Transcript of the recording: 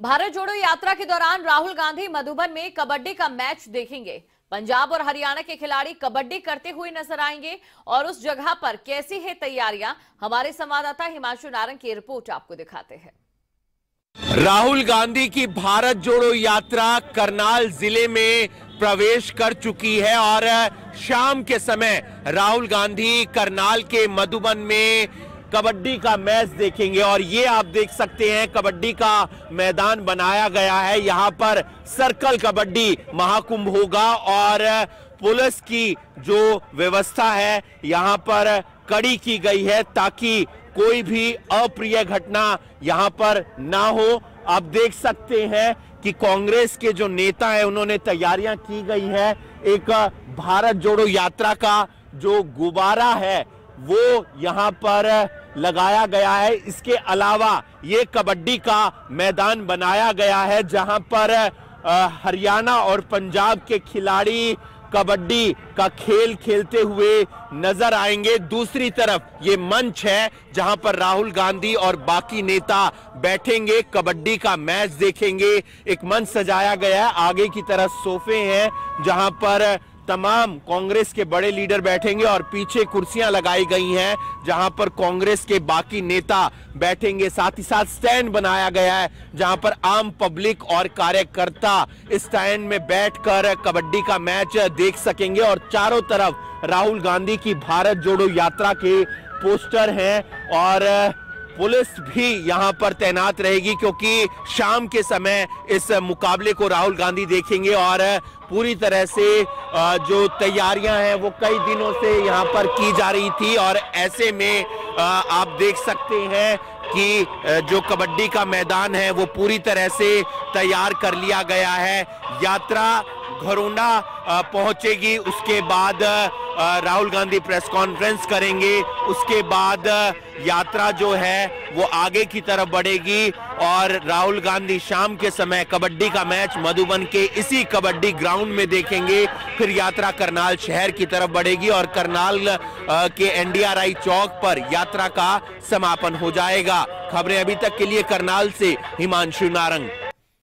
भारत जोड़ो यात्रा के दौरान राहुल गांधी मधुबन में कबड्डी का मैच देखेंगे। पंजाब और हरियाणा के खिलाड़ी कबड्डी करते हुए नजर आएंगे और उस जगह पर कैसी है तैयारियां, हमारे संवाददाता हिमांशु नारंग की रिपोर्ट आपको दिखाते हैं। राहुल गांधी की भारत जोड़ो यात्रा करनाल जिले में प्रवेश कर चुकी है और शाम के समय राहुल गांधी करनाल के मधुबन में कबड्डी का मैच देखेंगे। और ये आप देख सकते हैं कबड्डी का मैदान बनाया गया है, यहाँ पर सर्कल कबड्डी महाकुंभ होगा और पुलिस की जो व्यवस्था है यहाँ पर कड़ी की गई है ताकि कोई भी अप्रिय घटना यहाँ पर ना हो। आप देख सकते हैं कि कांग्रेस के जो नेता हैं उन्होंने तैयारियां की गई है। एक भारत जोड़ो यात्रा का जो गुब्बारा है वो यहाँ पर लगाया गया है। इसके अलावा ये कबड्डी का मैदान बनाया गया है जहाँ पर हरियाणा और पंजाब के खिलाड़ी कबड्डी का खेल खेलते हुए नजर आएंगे। दूसरी तरफ ये मंच है जहां पर राहुल गांधी और बाकी नेता बैठेंगे, कबड्डी का मैच देखेंगे। एक मंच सजाया गया है, आगे की तरफ सोफे हैं जहां पर तमाम कांग्रेस के बड़े लीडर बैठेंगे और पीछे कुर्सियां लगाई गई हैं जहां पर कांग्रेस के बाकी नेता बैठेंगे। साथ ही साथ स्टैंड बनाया गया है जहां पर आम पब्लिक और कार्यकर्ता स्टैंड में बैठकर कबड्डी का मैच देख सकेंगे। और चारों तरफ राहुल गांधी की भारत जोड़ो यात्रा के पोस्टर हैं और पुलिस भी यहां पर तैनात रहेगी क्योंकि शाम के समय इस मुकाबले को राहुल गांधी देखेंगे। और पूरी तरह से जो तैयारियां हैं वो कई दिनों से यहां पर की जा रही थी और ऐसे में आप देख सकते हैं कि जो कबड्डी का मैदान है वो पूरी तरह से तैयार कर लिया गया है। यात्रा घरौंदा पहुंचेगी, उसके बाद राहुल गांधी प्रेस कॉन्फ्रेंस करेंगे, उसके बाद यात्रा जो है वो आगे की तरफ बढ़ेगी और राहुल गांधी शाम के समय कबड्डी का मैच मधुबन के इसी कबड्डी ग्राउंड में देखेंगे। फिर यात्रा करनाल शहर की तरफ बढ़ेगी और करनाल के एनडीआरआई चौक पर यात्रा का समापन हो जाएगा। खबरें अभी तक के लिए करनाल से हिमांशु नारंग।